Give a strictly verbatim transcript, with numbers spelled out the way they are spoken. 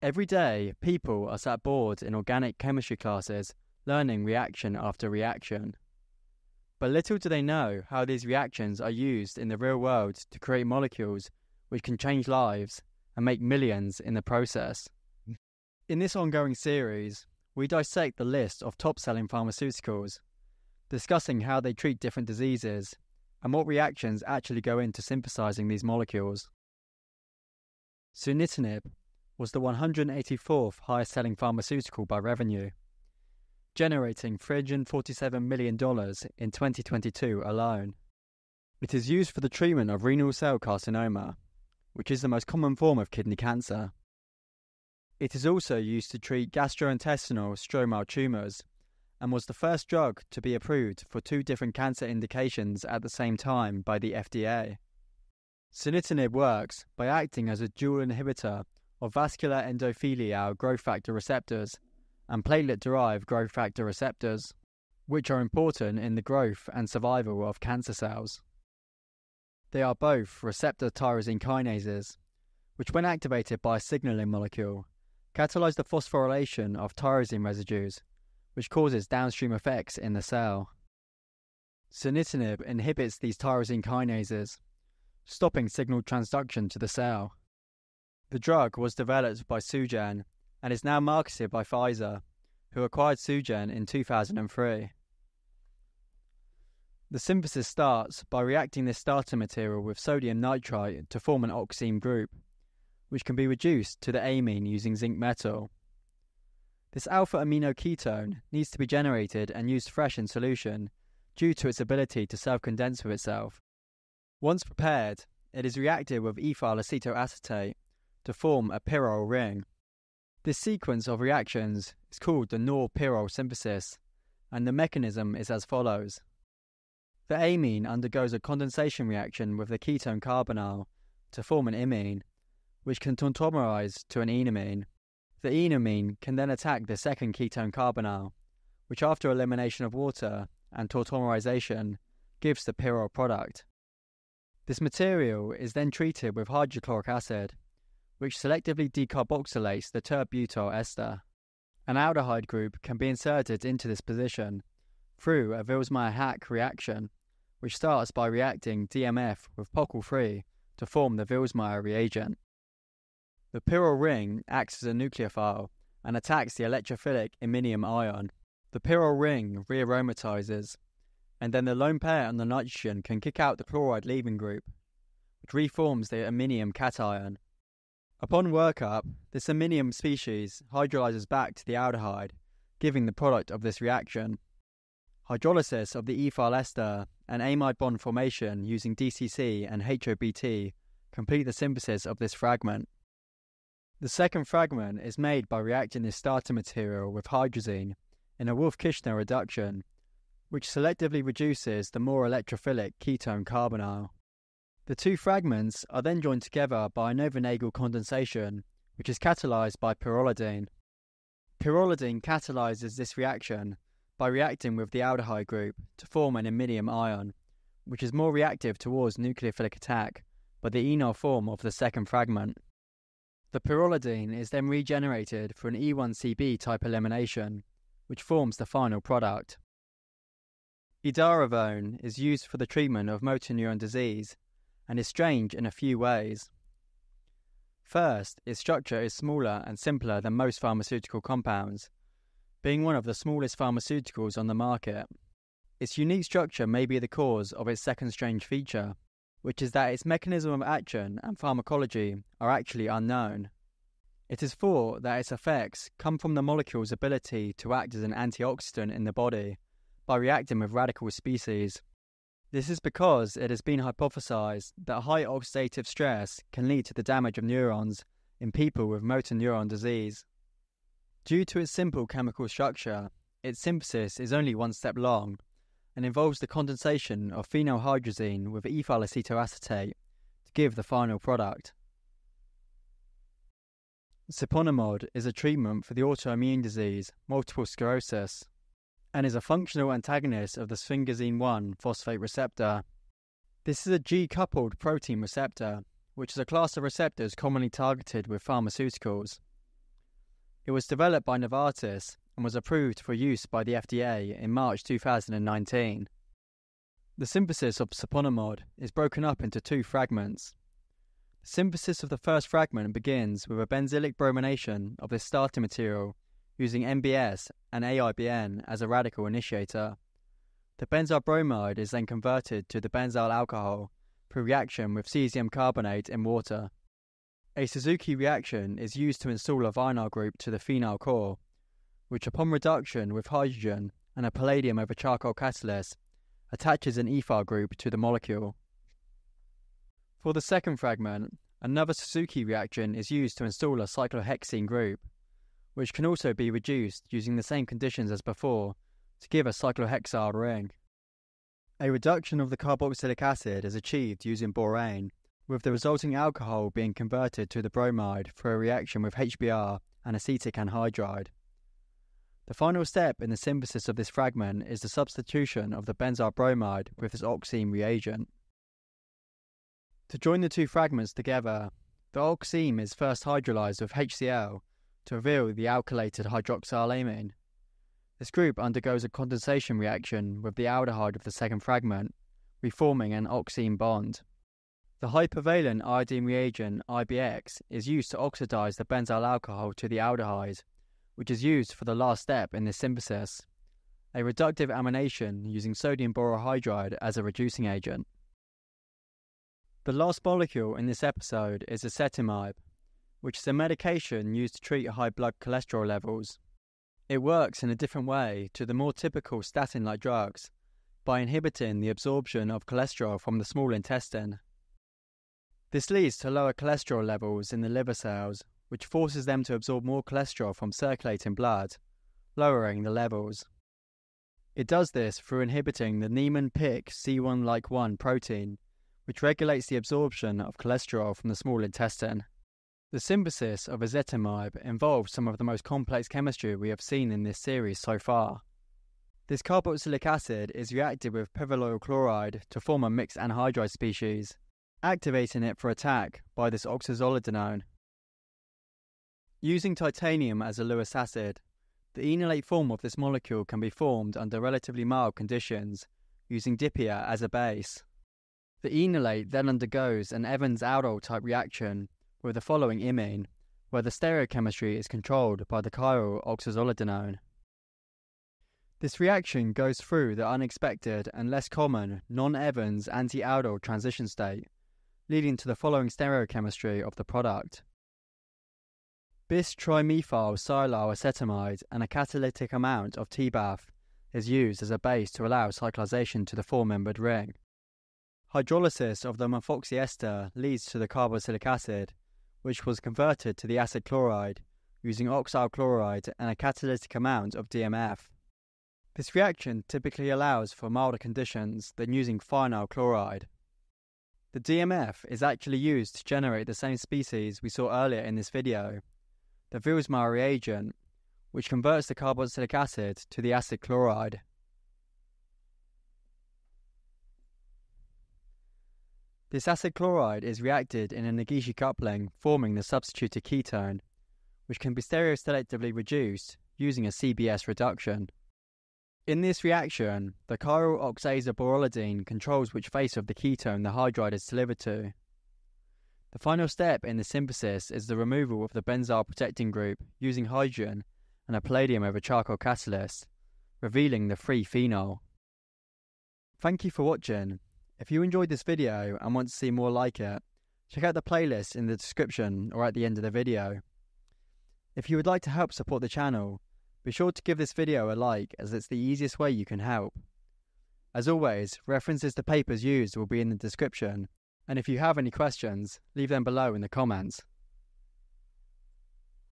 Every day, people are sat bored in organic chemistry classes, learning reaction after reaction. But little do they know how these reactions are used in the real world to create molecules which can change lives and make millions in the process. In this ongoing series, we dissect the list of top-selling pharmaceuticals, discussing how they treat different diseases and what reactions actually go into synthesizing these molecules. Sunitinib was the one hundred eighty-fourth highest-selling pharmaceutical by revenue, generating three hundred forty-seven million dollars in twenty twenty-two alone. It is used for the treatment of renal cell carcinoma, which is the most common form of kidney cancer. It is also used to treat gastrointestinal stromal tumours, and was the first drug to be approved for two different cancer indications at the same time by the F D A. Sunitinib works by acting as a dual inhibitor of vascular endothelial growth factor receptors and platelet-derived growth factor receptors, which are important in the growth and survival of cancer cells. They are both receptor tyrosine kinases, which when activated by a signaling molecule, catalyse the phosphorylation of tyrosine residues, which causes downstream effects in the cell. Sunitinib inhibits these tyrosine kinases, stopping signal transduction to the cell. The drug was developed by Sugen and is now marketed by Pfizer, who acquired Sugen in two thousand three. The synthesis starts by reacting this starter material with sodium nitrite to form an oxime group, which can be reduced to the amine using zinc metal. This alpha-amino ketone needs to be generated and used fresh in solution due to its ability to self-condense with itself. Once prepared, it is reacted with ethyl acetoacetate to form a pyrrole ring. This sequence of reactions is called the Knorr-pyrrole synthesis, and the mechanism is as follows. The amine undergoes a condensation reaction with the ketone carbonyl to form an imine, which can tautomerize to an enamine. The enamine can then attack the second ketone carbonyl, which after elimination of water and tautomerization gives the pyrrole product. This material is then treated with hydrochloric acid, which selectively decarboxylates the tert-butyl ester. An aldehyde group can be inserted into this position through a Vilsmeier-Haack reaction, which starts by reacting D M F with POCl three to form the Vilsmeier reagent. The pyrrole ring acts as a nucleophile and attacks the electrophilic iminium ion. The pyrrole ring rearomatizes, and then the lone pair on the nitrogen can kick out the chloride leaving group, which reforms the iminium cation. Upon workup, this iminium species hydrolyzes back to the aldehyde, giving the product of this reaction. Hydrolysis of the ethyl ester and amide bond formation using D C C and H O B t complete the synthesis of this fragment. The second fragment is made by reacting this starter material with hydrazine in a Wolff-Kishner reduction, which selectively reduces the more electrophilic ketone carbonyl. The two fragments are then joined together by a Knoevenagel condensation, which is catalyzed by pyrrolidine. Pyrrolidine catalyzes this reaction by reacting with the aldehyde group to form an iminium ion, which is more reactive towards nucleophilic attack, but the enol form of the second fragment. The pyrrolidine is then regenerated for an E one C B type elimination, which forms the final product. Idaravone is used for the treatment of motor neuron disease and is strange in a few ways. First, its structure is smaller and simpler than most pharmaceutical compounds, being one of the smallest pharmaceuticals on the market. Its unique structure may be the cause of its second strange feature, which is that its mechanism of action and pharmacology are actually unknown. It is thought that its effects come from the molecule's ability to act as an antioxidant in the body by reacting with radical species. This is because it has been hypothesized that high oxidative stress can lead to the damage of neurons in people with motor neuron disease. Due to its simple chemical structure, its synthesis is only one step long, and involves the condensation of phenylhydrazine with ethyl acetoacetate to give the final product. Siponimod is a treatment for the autoimmune disease multiple sclerosis and is a functional antagonist of the sphingosine one phosphate receptor. This is a G-coupled protein receptor, which is a class of receptors commonly targeted with pharmaceuticals. It was developed by Novartis and was approved for use by the F D A in March two thousand nineteen. The synthesis of siponimod is broken up into two fragments. The synthesis of the first fragment begins with a benzylic bromination of this starting material using M B S and A I B N as a radical initiator. The benzyl bromide is then converted to the benzyl alcohol through reaction with cesium carbonate in water. A Suzuki reaction is used to install a vinyl group to the phenyl core, which upon reduction with hydrogen and a palladium over charcoal catalyst, attaches an ethyl group to the molecule. For the second fragment, another Suzuki reaction is used to install a cyclohexene group, which can also be reduced using the same conditions as before to give a cyclohexyl ring. A reduction of the carboxylic acid is achieved using borane, with the resulting alcohol being converted to the bromide through a reaction with H B r and acetic anhydride. The final step in the synthesis of this fragment is the substitution of the benzyl bromide with this oxime reagent. To join the two fragments together, the oxime is first hydrolyzed with H C l to reveal the alkylated hydroxylamine. This group undergoes a condensation reaction with the aldehyde of the second fragment, reforming an oxime bond. The hypervalent iodine reagent I B X is used to oxidize the benzyl alcohol to the aldehyde, which is used for the last step in this synthesis, a reductive amination using sodium borohydride as a reducing agent. The last molecule in this episode is ezetimibe, which is a medication used to treat high blood cholesterol levels. It works in a different way to the more typical statin-like drugs by inhibiting the absorption of cholesterol from the small intestine. This leads to lower cholesterol levels in the liver cells, which forces them to absorb more cholesterol from circulating blood, lowering the levels. It does this through inhibiting the Niemann-Pick C one like one protein, which regulates the absorption of cholesterol from the small intestine. The synthesis of ezetimibe involves some of the most complex chemistry we have seen in this series so far. This carboxylic acid is reacted with piveloyl chloride to form a mixed anhydride species, activating it for attack by this oxazolidinone. Using titanium as a Lewis acid, the enolate form of this molecule can be formed under relatively mild conditions, using DIPEA as a base. The enolate then undergoes an Evans-aldol type reaction with the following imine, where the stereochemistry is controlled by the chiral oxazolidinone. This reaction goes through the unexpected and less common non-Evans anti-aldol transition state, leading to the following stereochemistry of the product. Bis(trimethylsilyl)acetamide and a catalytic amount of T B A F is used as a base to allow cyclization to the four-membered ring. Hydrolysis of the methoxy ester leads to the carboxylic acid, which was converted to the acid chloride using oxyl chloride and a catalytic amount of D M F. This reaction typically allows for milder conditions than using phenyl chloride. The D M F is actually used to generate the same species we saw earlier in this video, the Vilsmeier reagent, which converts the carboxylic acid to the acid chloride. This acid chloride is reacted in a Negishi coupling, forming the substituted ketone, which can be stereoselectively reduced using a C B S reduction. In this reaction, the chiral oxazoborolidine controls which face of the ketone the hydride is delivered to. The final step in the synthesis is the removal of the benzyl protecting group using hydrogen and a palladium over charcoal catalyst, revealing the free phenol. Thank you for watching. If you enjoyed this video and want to see more like it, check out the playlist in the description or at the end of the video. If you would like to help support the channel, be sure to give this video a like as it's the easiest way you can help. As always, references to papers used will be in the description, and if you have any questions, leave them below in the comments.